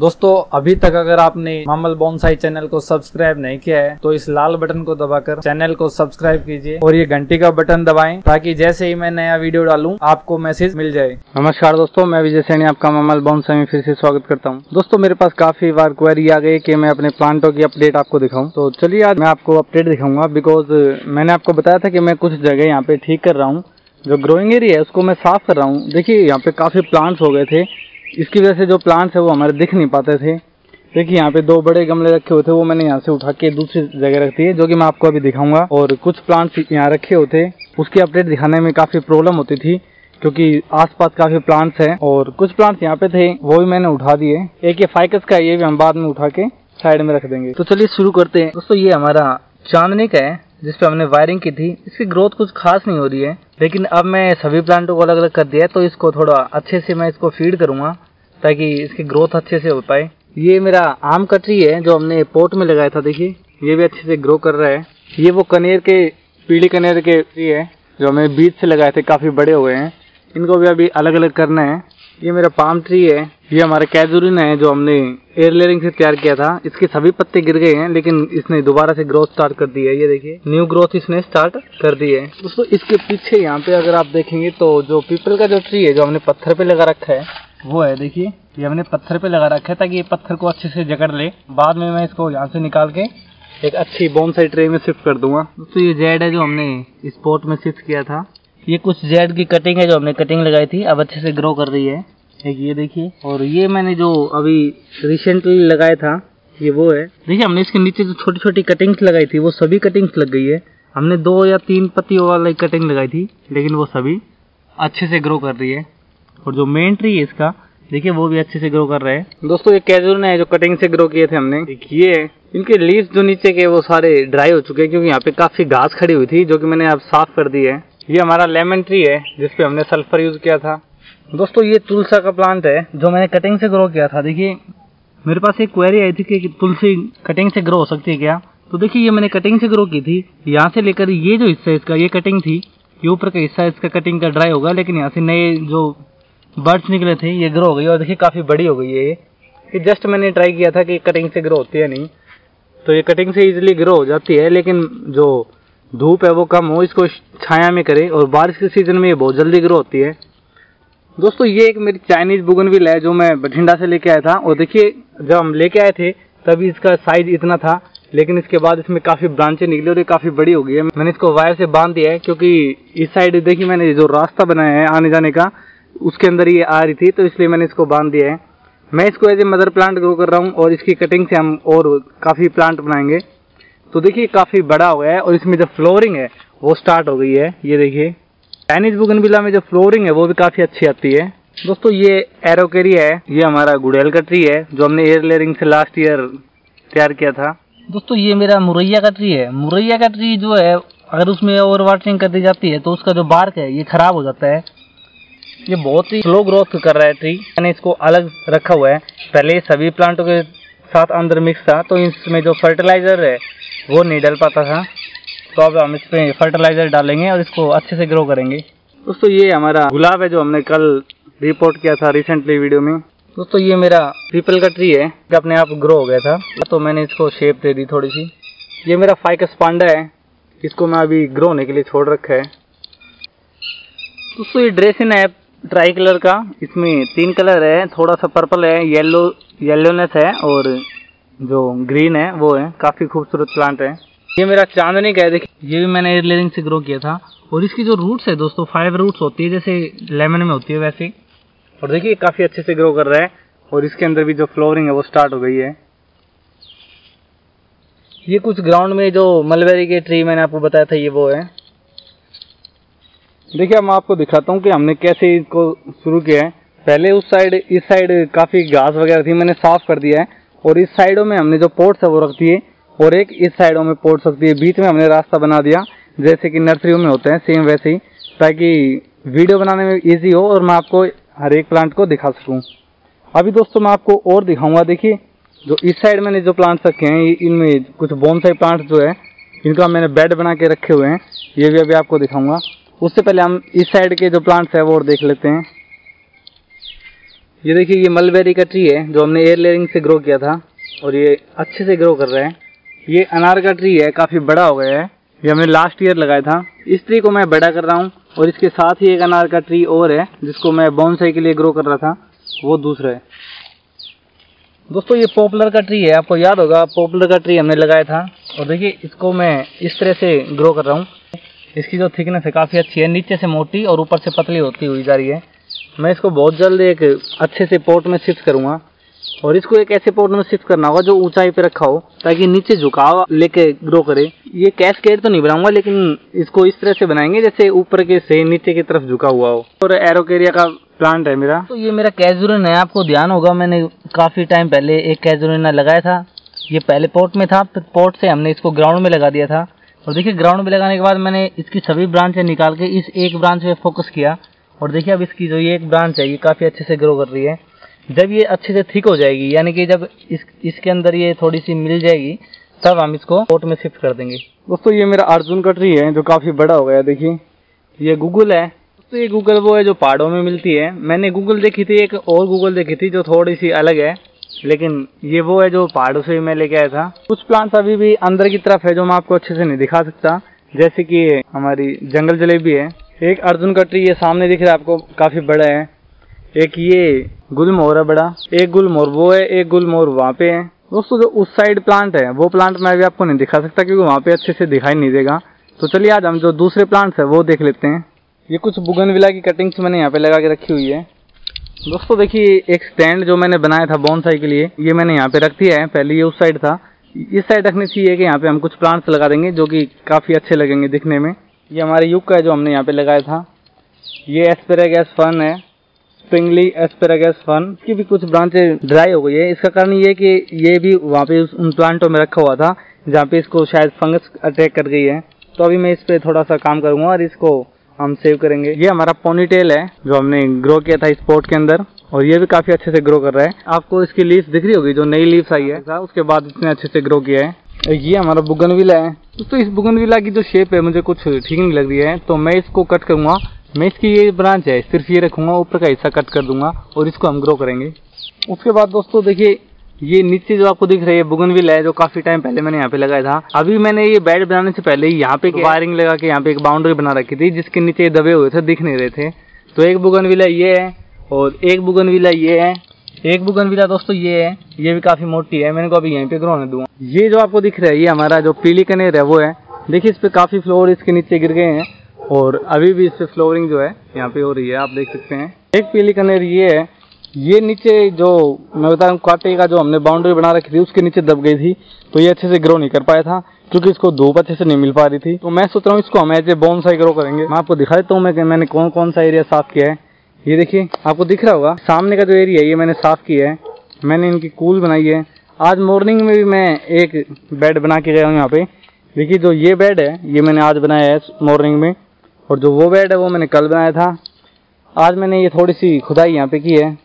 दोस्तों अभी तक अगर आपने मामल बोनसाई चैनल को सब्सक्राइब नहीं किया है तो इस लाल बटन को दबाकर चैनल को सब्सक्राइब कीजिए और ये घंटी का बटन दबाएं ताकि जैसे ही मैं नया वीडियो डालूं आपको मैसेज मिल जाए। नमस्कार दोस्तों, मैं विजय सैनी आपका मामल बोनसाई में फिर से स्वागत करता हूं। दोस्तों मेरे पास काफी बार क्वेरी आ गई कि मैं अपने प्लांटों की अपडेट आपको दिखाऊं, तो चलिए आज मैं आपको अपडेट दिखाऊंगा। बिकॉज मैंने आपको बताया था कि मैं कुछ जगह यहाँ पे ठीक कर रहा हूँ, जो ग्रोइंग एरिया है उसको मैं साफ कर रहा हूँ। देखिए यहाँ पे काफ़ी प्लांट्स हो गए थे, इसकी वजह से जो प्लांट्स है वो हमारे दिख नहीं पाते थे। देखिए यहाँ पे दो बड़े गमले रखे होते, वो मैंने यहाँ से उठा के दूसरी जगह रख दिए, जो कि मैं आपको अभी दिखाऊंगा। और कुछ प्लांट्स यहाँ रखे होते, उसकी अपडेट दिखाने में काफ़ी प्रॉब्लम होती थी क्योंकि आसपास काफ़ी प्लांट्स हैं। और कुछ प्लांट्स यहाँ पे थे वो भी मैंने उठा दिए। एक ये फाइकस का, ये भी हम बाद में उठा के साइड में रख देंगे। तो चलिए शुरू करते हैं। दोस्तों ये हमारा चांदनी का है जिसपे हमने वायरिंग की थी, इसकी ग्रोथ कुछ खास नहीं हो रही है, लेकिन अब मैं सभी प्लांटों को अलग अलग कर दिया है तो इसको थोड़ा अच्छे से मैं इसको फीड करूँगा ताकि इसकी ग्रोथ अच्छे से हो पाए। ये मेरा आम का ट्री है जो हमने पोट में लगाया था, देखिए ये भी अच्छे से ग्रो कर रहा है। ये वो कनेर के, पीली कनेर के ट्री है जो हमें बीज से लगाए थे, काफ़ी बड़े हुए हैं, इनको भी अभी अलग अलग करना है। ये मेरा पाम ट्री है, ये हमारा कैजुरिना है जो हमने एयर लेयरिंग से तैयार किया था, इसके सभी पत्ते गिर गए हैं लेकिन इसने दोबारा से ग्रोथ स्टार्ट कर दी है। ये देखिए न्यू ग्रोथ इसने स्टार्ट कर दी है। दोस्तों इसके पीछे यहाँ पे अगर आप देखेंगे तो जो पीपल का जो ट्री है जो हमने पत्थर पे लगा रखा है वो है, देखिए ये हमने पत्थर पे लगा रखा है ताकि ये पत्थर को अच्छे से जकड़ ले। बाद में मैं इसको यहाँ से निकाल के एक अच्छी बोनसाई ट्रे में शिफ्ट कर दूंगा। दोस्तों ये जेड है जो हमने इस पॉट में शिफ्ट किया था, ये कुछ जेड की कटिंग है जो हमने कटिंग लगाई थी, अब अच्छे से ग्रो कर रही है। एक ये देखिए, और ये मैंने जो अभी रिसेंटली लगाया था ये वो है। देखिए हमने इसके नीचे जो छोटी छोटी कटिंग्स लगाई थी वो सभी कटिंग्स लग गई है। हमने 2 या 3 पत्तियों वाली कटिंग लगाई थी लेकिन वो सभी अच्छे से ग्रो कर रही है। और जो मेन ट्री है इसका देखिए वो भी अच्छे से ग्रो कर रहा है। दोस्तों ये कैजुरिना है जो कटिंग से ग्रो किए थे हमने, ये इनके लीव्स जो नीचे के वो सारे ड्राई हो चुके हैं क्योंकि यहाँ पे काफ़ी घास खड़ी हुई थी जो कि मैंने अब साफ कर दी है। ये हमारा लेमन ट्री है जिसपे हमने सल्फर यूज़ किया था। दोस्तों ये तुलसी का प्लांट है जो मैंने कटिंग से ग्रो किया था। देखिए मेरे पास एक क्वेरी आई थी कि तुलसी कटिंग से ग्रो हो सकती है क्या, तो देखिए ये मैंने कटिंग से ग्रो की थी। यहाँ से लेकर ये जो हिस्सा इसका ये कटिंग थी, ये ऊपर का हिस्सा इसका कटिंग का ड्राई होगा लेकिन यहाँ से नए जो बर्ड्स निकले थे ये ग्रो हो गई और देखिए काफ़ी बड़ी हो गई है। ये जस्ट मैंने ट्राई किया था कि कटिंग से ग्रो होती है नहीं, तो ये कटिंग से ईजिली ग्रो हो जाती है लेकिन जो धूप है वो कम हो, इसको छाया में करे, और बारिश के सीजन में ये बहुत जल्दी ग्रो होती है। दोस्तों ये एक मेरी चाइनीज़ बुगनविल है जो मैं बठिंडा से लेके आया था, और देखिए जब हम लेके आए थे तभी इसका साइज इतना था लेकिन इसके बाद इसमें काफ़ी ब्रांचें निकली और ये काफ़ी बड़ी हो गई है। मैंने इसको वायर से बांध दिया है क्योंकि इस साइड देखिए मैंने जो रास्ता बनाया है आने जाने का उसके अंदर ये आ रही थी, तो इसलिए मैंने इसको बांध दिया है। मैं इसको as a mother plant grow कर रहा हूँ और इसकी कटिंग से हम और काफ़ी प्लांट बनाएंगे। तो देखिए काफ़ी बड़ा हो गया है और इसमें जो फ्लोरिंग है वो स्टार्ट हो गई है। ये देखिए चाइनीज बुगनविला में जो फ्लोरिंग है वो भी काफ़ी अच्छी आती है। दोस्तों ये एरोकेरिया है, ये हमारा गुड़ैल का ट्री है जो हमने एयर लेयरिंग से लास्ट ईयर तैयार किया था। दोस्तों ये मेरा मुरैया का ट्री है। मुरैया का ट्री जो है अगर उसमें ओवर वाटरिंग कर दी जाती है तो उसका जो बार्क है ये ख़राब हो जाता है। ये बहुत ही स्लो ग्रोथ कर रहा है ट्री, मैंने इसको अलग रखा हुआ है। पहले सभी प्लांटों के साथ अंदर मिक्स था तो इसमें जो फर्टिलाइज़र है वो नहीं डल पाता था, तो अब हम इस पर फर्टिलाइज़र डालेंगे और इसको अच्छे से ग्रो करेंगे। दोस्तों ये हमारा गुलाब है जो हमने कल रिपोर्ट किया था रिसेंटली वीडियो में। दोस्तों ये मेरा पीपल का ट्री है जो अपने आप ग्रो हो गया था तो मैंने इसको शेप दे दी थोड़ी सी। ये मेरा फाइकस पांडा है, इसको मैं अभी ग्रो होने के लिए छोड़ रखा है। दोस्तों ये ड्रेसिना है ट्राई कलर का, इसमें 3 कलर है, थोड़ा सा पर्पल है, येलोनेस है और जो ग्रीन है वो है। काफ़ी खूबसूरत प्लांट है। ये मेरा चांदनी का है, देखिए ये भी मैंने एयर लेयरिंग से ग्रो किया था। और इसकी जो रूट्स है दोस्तों 5 रूट्स होती है जैसे लेमन में होती है वैसे, और देखिए काफ़ी अच्छे से ग्रो कर रहा है और इसके अंदर भी जो फ्लोरिंग है वो स्टार्ट हो गई है। ये कुछ ग्राउंड में जो मलबेरी के ट्री मैंने आपको बताया था ये वो है। देखिए मैं आपको दिखाता हूँ कि हमने कैसे इसको शुरू किया है। पहले उस साइड इस साइड काफ़ी घास वगैरह थी, मैंने साफ कर दिया है और इस साइडों में हमने जो पोट्स है वो रख दिए और एक इस साइडों में पोट सकती है। बीच में हमने रास्ता बना दिया जैसे कि नर्सरियों में होते हैं, सेम वैसे ही, ताकि वीडियो बनाने में इजी हो और मैं आपको हर एक प्लांट को दिखा सकूं। अभी दोस्तों मैं आपको और दिखाऊंगा। देखिए जो इस साइड मैंने जो प्लांट्स रखे हैं इनमें कुछ बोनसाई प्लांट्स जो है इनका मैंने बेड बना के रखे हुए हैं, ये भी अभी आपको दिखाऊंगा। उससे पहले हम इस साइड के जो प्लांट्स है वो और देख लेते हैं। ये देखिए, ये मलबेरी का ट्री है जो हमने एयर लेयरिंग से ग्रो किया था और ये अच्छे से ग्रो कर रहा है। ये अनार का ट्री है, काफ़ी बड़ा हो गया है, ये हमने लास्ट ईयर लगाया था। इस ट्री को मैं बड़ा कर रहा हूँ और इसके साथ ही एक अनार का ट्री और है जिसको मैं बॉन्साई के लिए ग्रो कर रहा था, वो दूसरा है। दोस्तों ये पॉपुलर का ट्री है, आपको याद होगा पॉपुलर का ट्री हमने लगाया था और देखिए इसको मैं इस तरह से ग्रो कर रहा हूँ। इसकी जो थिकनेस है काफ़ी अच्छी है, नीचे से मोटी और ऊपर से पतली होती हुई जा रही है। मैं इसको बहुत जल्द एक अच्छे से पॉट में शिफ्ट करूँगा और इसको एक ऐसे पॉट में शिफ्ट करना होगा जो ऊंचाई पे रखा हो ताकि नीचे झुकाव लेके ग्रो करे। ये कैस्केड तो नहीं बनाऊंगा लेकिन इसको इस तरह से बनाएंगे जैसे ऊपर के से नीचे की तरफ झुका हुआ हो। और एरोकेरिया का प्लांट है मेरा, तो ये मेरा कैजुरिन है। आपको ध्यान होगा मैंने काफ़ी टाइम पहले एक कैजुरिना लगाया था, ये पहले पॉट में था, पॉट से हमने इसको ग्राउंड में लगा दिया था। और देखिए ग्राउंड में लगाने के बाद मैंने इसकी सभी ब्रांचें निकाल के इस एक ब्रांच पर फोकस किया और देखिए अब इसकी जो ये एक ब्रांच है ये काफ़ी अच्छे से ग्रो कर रही है। जब ये अच्छे से ठीक हो जाएगी, यानी कि जब इसके अंदर ये थोड़ी सी मिल जाएगी तब हम इसको पॉट में शिफ्ट कर देंगे। दोस्तों ये मेरा अर्जुन का ट्री है जो काफ़ी बड़ा हो गया है। देखिए ये गुगुल है। दोस्तों ये गुगुल वो है जो पहाड़ों में मिलती है। मैंने गुगुल देखी थी, एक और गुगुल देखी थी जो थोड़ी सी अलग है, लेकिन ये वो है जो पहाड़ों से मैं लेके आया था। कुछ प्लांट्स अभी भी अंदर की तरफ है जो मैं आपको अच्छे से नहीं दिखा सकता, जैसे कि हमारी जंगल जलेबी है। एक अर्जुन का ट्री ये सामने दिख रहा है आपको, काफ़ी बड़ा है। एक ये गुलमोहर है बड़ा, एक गुलमोहर वो है, एक गुलमोहर वहाँ पे है। दोस्तों जो उस साइड प्लांट है वो प्लांट मैं भी आपको नहीं दिखा सकता क्योंकि वहाँ पे अच्छे से दिखाई नहीं देगा। तो चलिए आज हम जो दूसरे प्लांट्स है वो देख लेते हैं। ये कुछ बुगनविला की कटिंग्स मैंने यहाँ पे लगा के रखी हुई है। दोस्तों देखिए एक स्टैंड जो मैंने बनाया था बोनसाई के लिए, ये मैंने यहाँ पे रख दिया है। पहले ये उस साइड था, इस साइड रखनी चाहिए कि यहाँ पे हम कुछ प्लांट्स लगा देंगे जो कि काफ़ी अच्छे लगेंगे दिखने में। ये हमारे युग का है जो हमने यहाँ पे लगाया था। ये एस्पेरागस फन है, स्प्रिंगली एस्पेरागस फन, इसकी भी कुछ ब्रांचें ड्राई हो गई है। इसका कारण ये है कि ये भी वहाँ पे उन प्लांटों में रखा हुआ था जहाँ पे इसको शायद फंगस अटैक कर गई है। तो अभी मैं इस पर थोड़ा सा काम करूँगा और इसको हम सेव करेंगे। ये हमारा पोनीटेल है जो हमने ग्रो किया था इस पॉट के अंदर और ये भी काफ़ी अच्छे से ग्रो कर रहा है। आपको इसकी लीव्स दिख रही होगी, जो नई लीव्स आई है उसके बाद इसने अच्छे से ग्रो किया है। ये हमारा बुगनविला है। दोस्तों इस बुगनविला की जो शेप है मुझे कुछ ठीक नहीं लग रही है, तो मैं इसको कट करूँगा। मैं इसकी ये ब्रांच है सिर्फ ये रखूँगा, ऊपर का हिस्सा कट कर दूंगा और इसको हम ग्रो करेंगे। उसके बाद दोस्तों देखिए ये नीचे जो आपको दिख रही है बुगनविला है जो काफ़ी टाइम पहले मैंने यहाँ पे लगाया था। अभी मैंने ये बेड बनाने से पहले यहाँ पे वायरिंग लगा के यहाँ पे एक बाउंड्री बना रखी थी जिसके नीचे दबे हुए थे, दिख नहीं रहे थे। तो एक बुगनविला ये है और एक बुगनविला ये है, एक बुगनविला दोस्तों ये है, ये भी काफ़ी मोटी है, मैंने को अभी यहीं पर ग्रो होने दूँगा। ये जो आपको दिख रहा है ये हमारा जो पीली कनेर है वो है। देखिए इस पर काफ़ी फ्लोर इसके नीचे गिर गए हैं और अभी भी इससे फ्लोरिंग जो है यहाँ पे हो रही है, आप देख सकते हैं। एक पीली कनेर ये है, ये नीचे जो मैं बता रहा हूँ काटे का जो हमने बाउंड्री बना रखी थी उसके नीचे दब गई थी, तो ये अच्छे से ग्रो नहीं कर पाया था क्योंकि इसको धूप अच्छे से नहीं मिल पा रही थी। तो मैं सोच रहा हूँ इसको हम एज ए बोनसाई ग्रो करेंगे। मैं आपको दिखा देता हूँ मैंने कौन कौन सा एरिया साफ किया है। ये देखिए आपको दिख रहा होगा सामने का जो एरिया है ये मैंने साफ किया है, मैंने इनकी कूल बनाई है। आज मॉर्निंग में भी मैं एक बेड बना के गया हूँ यहाँ पे। देखिए जो ये बेड है ये मैंने आज बनाया है मॉर्निंग में और जो वो बेड है वो मैंने कल बनाया था। आज मैंने ये थोड़ी सी खुदाई यहाँ पे की है,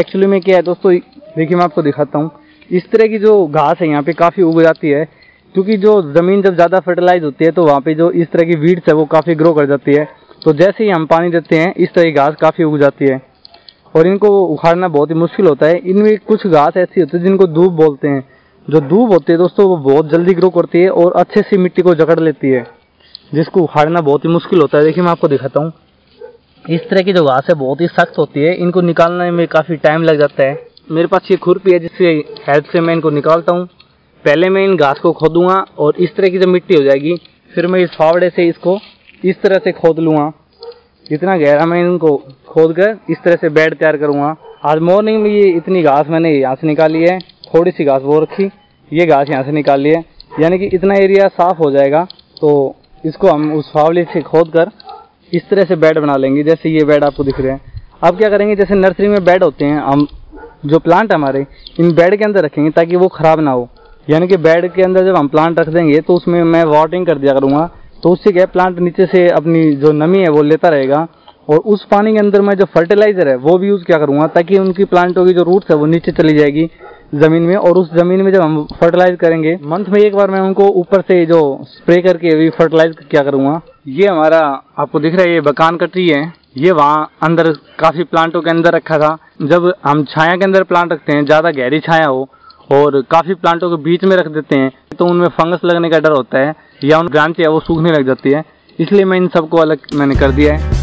एक्चुअली में क्या है दोस्तों, देखिए मैं आपको दिखाता हूँ। इस तरह की जो घास है यहाँ पे काफ़ी उग जाती है क्योंकि जो ज़मीन जब ज़्यादा फर्टिलाइज होती है तो वहाँ पे जो इस तरह की वीड्स है वो काफ़ी ग्रो कर जाती है। तो जैसे ही हम पानी देते हैं इस तरह की घास काफ़ी उग जाती है और इनको उखाड़ना बहुत ही मुश्किल होता है। इनमें कुछ घास ऐसी होती है जिनको दूब बोलते हैं। जो दूब होती है दोस्तों वो बहुत जल्दी ग्रो करती है और अच्छे से मिट्टी को जकड़ लेती है, जिसको उखाड़ना बहुत ही मुश्किल होता है। देखिए मैं आपको दिखाता हूँ, इस तरह की जो घास है बहुत ही सख्त होती है, इनको निकालने में काफ़ी टाइम लग जाता है। मेरे पास ये खुरपी है जिससे हेल्प से मैं इनको निकालता हूँ। पहले मैं इन घास को खोदूँगा और इस तरह की जब मिट्टी हो जाएगी फिर मैं इस फावड़े से इसको इस तरह से खोद लूँगा, जितना गहरा मैं इनको खोद कर इस तरह से बेड तैयार करूँगा। आज मॉर्निंग में ये इतनी घास मैंने यहाँ से निकाली है, थोड़ी सी घास वो रखी, ये घास यहाँ से निकाल ली है, यानी कि इतना एरिया साफ़ हो जाएगा। तो इसको हम उस फावली से खोद कर इस तरह से बेड बना लेंगे जैसे ये बेड आपको दिख रहे हैं। अब क्या करेंगे, जैसे नर्सरी में बेड होते हैं, हम जो प्लांट हमारे इन बेड के अंदर रखेंगे ताकि वो ख़राब ना हो। यानी कि बेड के अंदर जब हम प्लांट रख देंगे तो उसमें मैं वाटरिंग कर दिया करूँगा, तो उससे क्या प्लांट नीचे से अपनी जो नमी है वो लेता रहेगा और उस पानी के अंदर मैं जो फर्टिलाइज़र है वो भी यूज़ क्या करूँगा ताकि उनकी प्लांटों की जो रूट्स है वो नीचे चली जाएगी ज़मीन में। और उस ज़मीन में जब हम फर्टिलाइज़ करेंगे, मंथ में एक बार मैं उनको ऊपर से जो स्प्रे करके भी फर्टिलाइज क्या करूँगा। ये हमारा आपको दिख रहा है ये बकान कटरी है। ये वहाँ अंदर काफ़ी प्लांटों के अंदर रखा था। जब हम छाया के अंदर प्लांट रखते हैं, ज़्यादा गहरी छाया हो और काफ़ी प्लांटों के बीच में रख देते हैं तो उनमें फंगस लगने का डर होता है या उन ब्रांचें वो सूखने लग जाती है, इसलिए मैं इन सबको अलग मैंने कर दिया है।